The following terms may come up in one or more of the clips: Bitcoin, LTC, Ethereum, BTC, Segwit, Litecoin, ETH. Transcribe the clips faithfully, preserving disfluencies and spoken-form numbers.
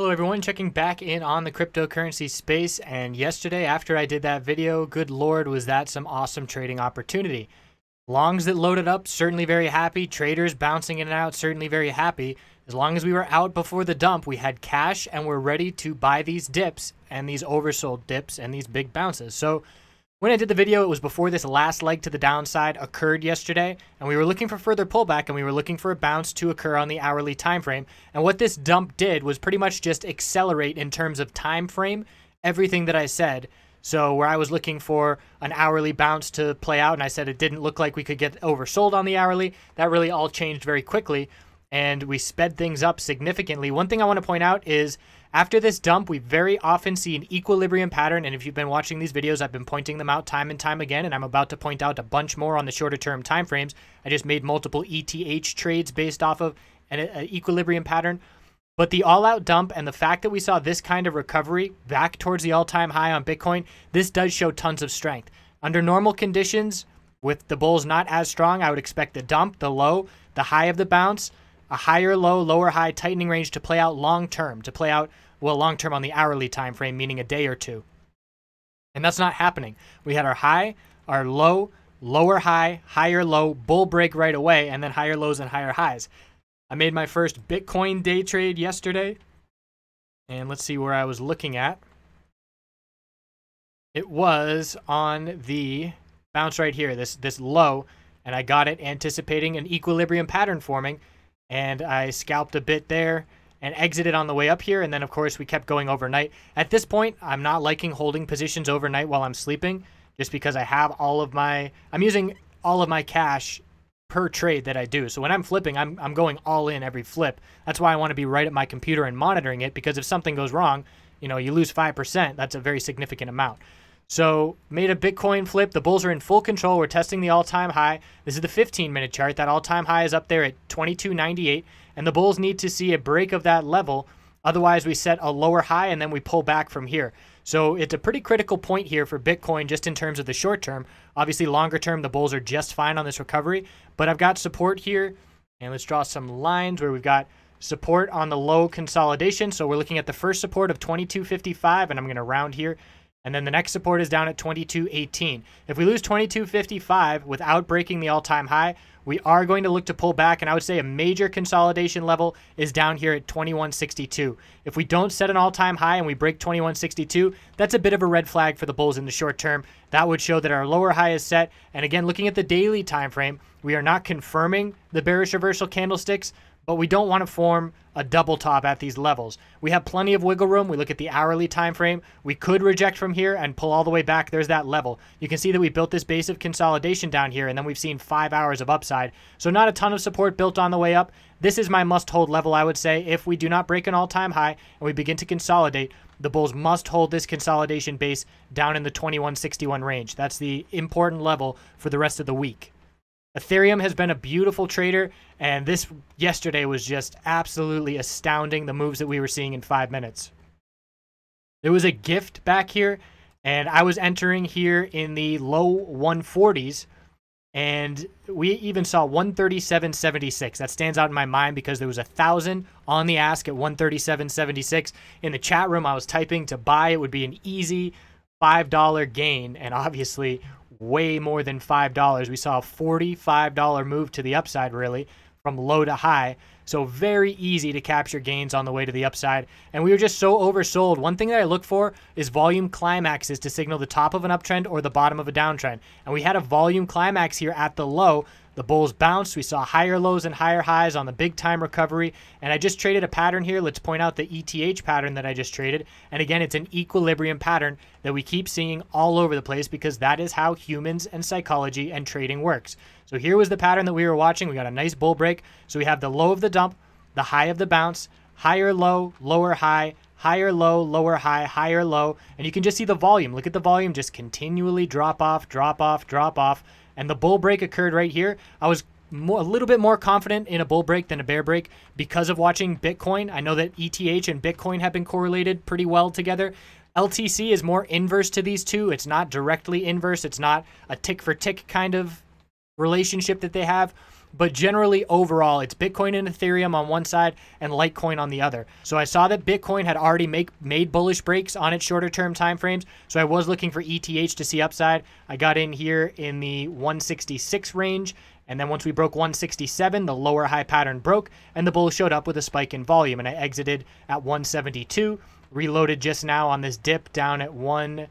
Hello everyone, checking back in on the cryptocurrency space, and yesterday after I did that video, good lord was that some awesome trading opportunity. Longs that loaded up, certainly very happy. Traders bouncing in and out, certainly very happy. As long as we were out before the dump, we had cash and we're ready to buy these dips and these oversold dips and these big bounces. So when I did the video, it was before this last leg to the downside occurred yesterday, and we were looking for further pullback, and we were looking for a bounce to occur on the hourly time frame. And what this dump did was pretty much just accelerate in terms of time frame everything that I said. So where I was looking for an hourly bounce to play out, and I said it didn't look like we could get oversold on the hourly, that really all changed very quickly, and we sped things up significantly. One thing I want to point out is after this dump, we very often see an equilibrium pattern, and if you've been watching these videos, I've been pointing them out time and time again, and I'm about to point out a bunch more on the shorter-term timeframes. I just made multiple E T H trades based off of an, an equilibrium pattern. But the all-out dump and the fact that we saw this kind of recovery back towards the all-time high on Bitcoin, this does show tons of strength. Under normal conditions, with the bulls not as strong, I would expect the dump, the low, the high of the bounce, a higher low, lower high tightening range to play out long term, to play out, well, long term on the hourly time frame, meaning a day or two. And that's not happening. We had our high, our low, lower high, higher low, bull break right away, and then higher lows and higher highs. I made my first Bitcoin day trade yesterday, and let's see where I was looking at. It was on the bounce right here, this, this low, and I got it anticipating an equilibrium pattern forming. And I scalped a bit there and exited on the way up here. And then, of course, we kept going overnight. At this point, I'm not liking holding positions overnight while I'm sleeping, just because I have all of my, I'm using all of my cash per trade that I do. So when I'm flipping, I'm, I'm going all in every flip. That's why I want to be right at my computer and monitoring it, because if something goes wrong, you know, you lose five percent. That's a very significant amount. So made a Bitcoin flip. The bulls are in full control. We're testing the all-time high. This is the fifteen minute chart. That all-time high is up there at twenty-two ninety-eight, and the bulls need to see a break of that level. Otherwise, we set a lower high, and then we pull back from here. So it's a pretty critical point here for Bitcoin just in terms of the short term. Obviously, longer term, the bulls are just fine on this recovery, but I've got support here, and let's draw some lines where we've got support on the low consolidation. So we're looking at the first support of twenty-two fifty-five, and I'm going to round here. And then the next support is down at twenty-two eighteen. If we lose twenty-two fifty-five without breaking the all-time high, we are going to look to pull back. And I would say a major consolidation level is down here at twenty-one sixty-two. If we don't set an all-time high and we break twenty-one sixty-two, that's a bit of a red flag for the bulls in the short term. That would show that our lower high is set. And again, looking at the daily time frame, we are not confirming the bearish reversal candlesticks, but we don't want to form a double top at these levels. We have plenty of wiggle room. We look at the hourly time frame. We could reject from here and pull all the way back. There's that level. You can see that we built this base of consolidation down here, and then we've seen five hours of upside. So not a ton of support built on the way up. This is my must-hold level, I would say. If we do not break an all-time high and we begin to consolidate, the bulls must hold this consolidation base down in the twenty-one sixty-one range. That's the important level for the rest of the week. Ethereum has been a beautiful trader, and this yesterday was just absolutely astounding, the moves that we were seeing in five minutes. There was a gift back here, and I was entering here in the low one forties, and we even saw one thirty-seven seventy-six. That stands out in my mind because there was a thousand on the ask at one thirty-seven seventy-six. In the chat room, I was typing to buy. It would be an easy five dollar gain, and obviously way more than five dollars. We saw a forty-five dollar move to the upside, really, from low to high. So very easy to capture gains on the way to the upside. And we were just so oversold. One thing that I look for is volume climaxes to signal the top of an uptrend or the bottom of a downtrend. And we had a volume climax here at the low. The bulls bounced. We saw higher lows and higher highs on the big time recovery. And I just traded a pattern here. Let's point out the E T H pattern that I just traded. And again, it's an equilibrium pattern that we keep seeing all over the place, because that is how humans and psychology and trading works. So here was the pattern that we were watching. We got a nice bull break. So we have the low of the dump, the high of the bounce, higher low, lower high, higher low, lower high, higher low. And you can just see the volume. Look at the volume just continually drop off, drop off, drop off. And the bull break occurred right here. I was more, a little bit more confident in a bull break than a bear break because of watching Bitcoin. I know that E T H and Bitcoin have been correlated pretty well together. L T C is more inverse to these two. It's not directly inverse. It's not a tick for tick kind of relationship that they have. But generally, overall, it's Bitcoin and Ethereum on one side and Litecoin on the other. So I saw that Bitcoin had already make, made bullish breaks on its shorter-term timeframes. So I was looking for E T H to see upside. I got in here in the one sixty-six range. And then once we broke one sixty-seven, the lower high pattern broke, and the bull showed up with a spike in volume. And I exited at one seventy-two, reloaded just now on this dip down at one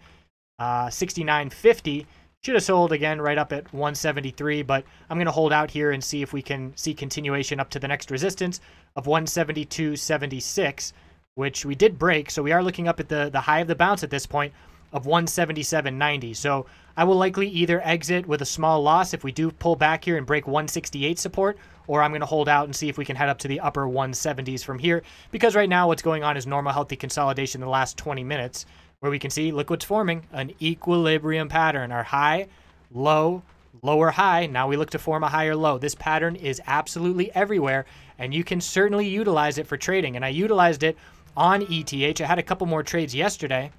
sixty-nine fifty. Should have sold again right up at one seventy-three, but I'm going to hold out here and see if we can see continuation up to the next resistance of one seventy-two seventy-six, which we did break. So we are looking up at the, the high of the bounce at this point of one seventy-seven ninety. So I will likely either exit with a small loss if we do pull back here and break one sixty-eight support, or I'm going to hold out and see if we can head up to the upper one seventies from here, because right now what's going on is normal healthy consolidation in the last twenty minutes, where we can see, look what's forming, an equilibrium pattern. Our high, low, lower high. Now we look to form a higher low. This pattern is absolutely everywhere, and you can certainly utilize it for trading. And I utilized it on E T H. I had a couple more trades yesterday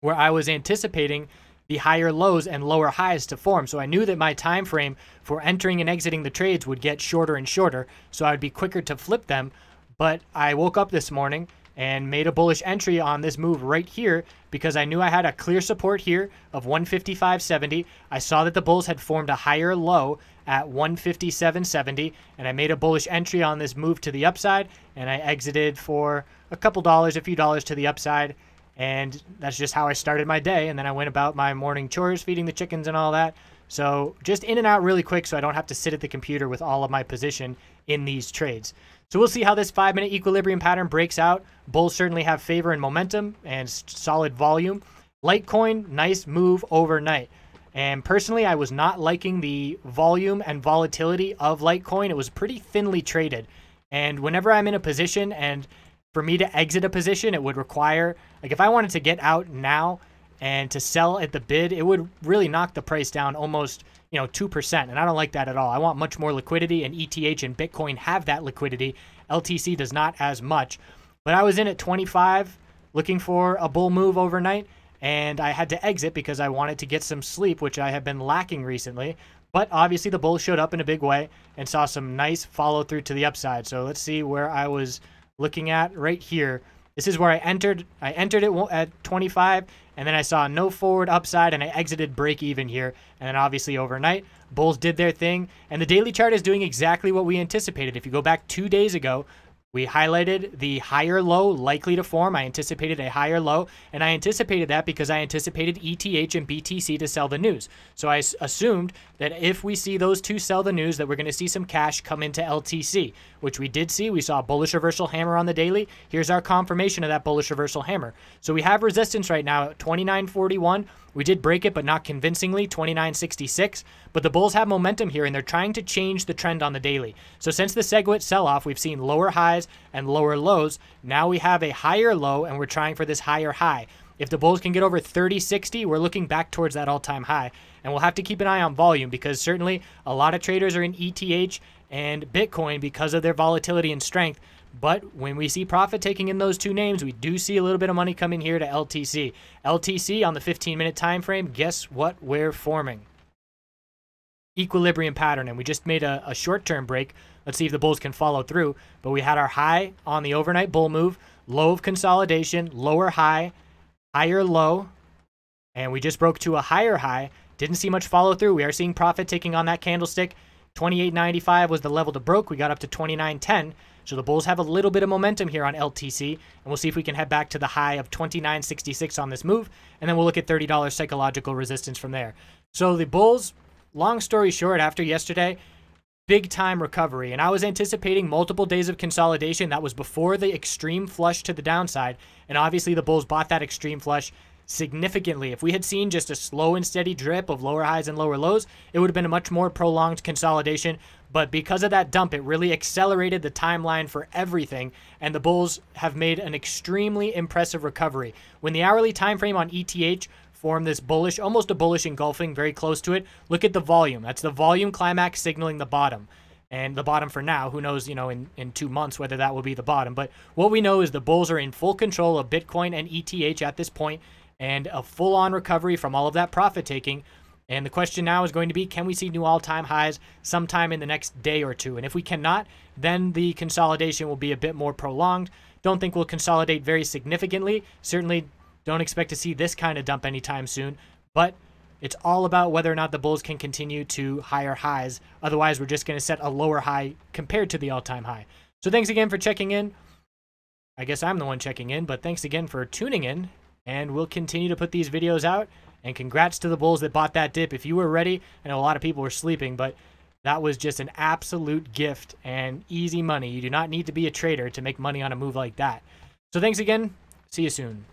where I was anticipating the higher lows and lower highs to form. So I knew that my time frame for entering and exiting the trades would get shorter and shorter, so I would be quicker to flip them. But I woke up this morning and made a bullish entry on this move right here because I knew I had a clear support here of one fifty-five seventy. I saw that the bulls had formed a higher low at one fifty-seven seventy, and I made a bullish entry on this move to the upside, and I exited for a couple dollars, a few dollars to the upside. And that's just how I started my day. And then I went about my morning chores, feeding the chickens and all that. So just in and out really quick so I don't have to sit at the computer with all of my position in these trades. So we'll see how this five-minute equilibrium pattern breaks out. Bulls certainly have favor and momentum and solid volume. Litecoin, nice move overnight. And personally, I was not liking the volume and volatility of Litecoin. It was pretty thinly traded. And whenever I'm in a position and for me to exit a position, it would require, like if I wanted to get out now and to sell at the bid, it would really knock the price down almost, you know, two percent. And I don't like that at all. I want much more liquidity, and E T H and Bitcoin have that liquidity. L T C does not as much. But I was in at twenty-five looking for a bull move overnight, and I had to exit because I wanted to get some sleep, which I have been lacking recently. But obviously the bull showed up in a big way and saw some nice follow through to the upside. So let's see where I was looking at right here. This is where I entered. I entered it at twenty-five, and then I saw no forward upside, and I exited break even here. And then obviously overnight, bulls did their thing, and the daily chart is doing exactly what we anticipated. If you go back two days ago, we highlighted the higher low likely to form. I anticipated a higher low, and I anticipated that because I anticipated E T H and B T C to sell the news. So I assumed that if we see those two sell the news, that we're going to see some cash come into L T C, which we did see. We saw a bullish reversal hammer on the daily. Here's our confirmation of that bullish reversal hammer. So we have resistance right now at twenty-nine forty-one. We did break it, but not convincingly, twenty-nine sixty-six. But the bulls have momentum here, and they're trying to change the trend on the daily. So since the Segwit sell-off, we've seen lower highs and lower lows. Now we have a higher low, and we're trying for this higher high. If the bulls can get over thirty sixty, we're looking back towards that all-time high. And we'll have to keep an eye on volume because certainly a lot of traders are in E T H and Bitcoin because of their volatility and strength. But when we see profit taking in those two names, we do see a little bit of money coming here to L T C. L T C on the fifteen minute time frame, guess what we're forming? Equilibrium pattern, and we just made a, a short-term break. Let's see if the bulls can follow through. But we had our high on the overnight bull move, low of consolidation, lower high, higher low, and we just broke to a higher high. Didn't see much follow through. We are seeing profit taking on that candlestick. twenty-eight ninety-five was the level to broke. We got up to twenty-nine ten. So the bulls have a little bit of momentum here on L T C, and we'll see if we can head back to the high of twenty-nine sixty-six on this move, and then we'll look at thirty dollar psychological resistance from there. So the bulls, long story short, after yesterday, big time recovery, and I was anticipating multiple days of consolidation. That was before the extreme flush to the downside, and obviously the bulls bought that extreme flush significantly. If we had seen just a slow and steady drip of lower highs and lower lows, it would have been a much more prolonged consolidation. But because of that dump, it really accelerated the timeline for everything, and the bulls have made an extremely impressive recovery. When the hourly time frame on E T H formed this bullish, almost a bullish engulfing, very close to it, look at the volume. That's the volume climax signaling the bottom. And the bottom for now, who knows, you know, in, in two months whether that will be the bottom. But what we know is the bulls are in full control of Bitcoin and E T H at this point, and a full-on recovery from all of that profit taking. And the question now is going to be, can we see new all-time highs sometime in the next day or two? And if we cannot, then the consolidation will be a bit more prolonged. Don't think we'll consolidate very significantly. Certainly don't expect to see this kind of dump anytime soon, but it's all about whether or not the bulls can continue to higher highs. Otherwise, we're just going to set a lower high compared to the all-time high. So thanks again for checking in. I guess I'm the one checking in, but thanks again for tuning in. And we'll continue to put these videos out. And congrats to the bulls that bought that dip. If you were ready, I know a lot of people were sleeping, but that was just an absolute gift and easy money. You do not need to be a trader to make money on a move like that. So thanks again. See you soon.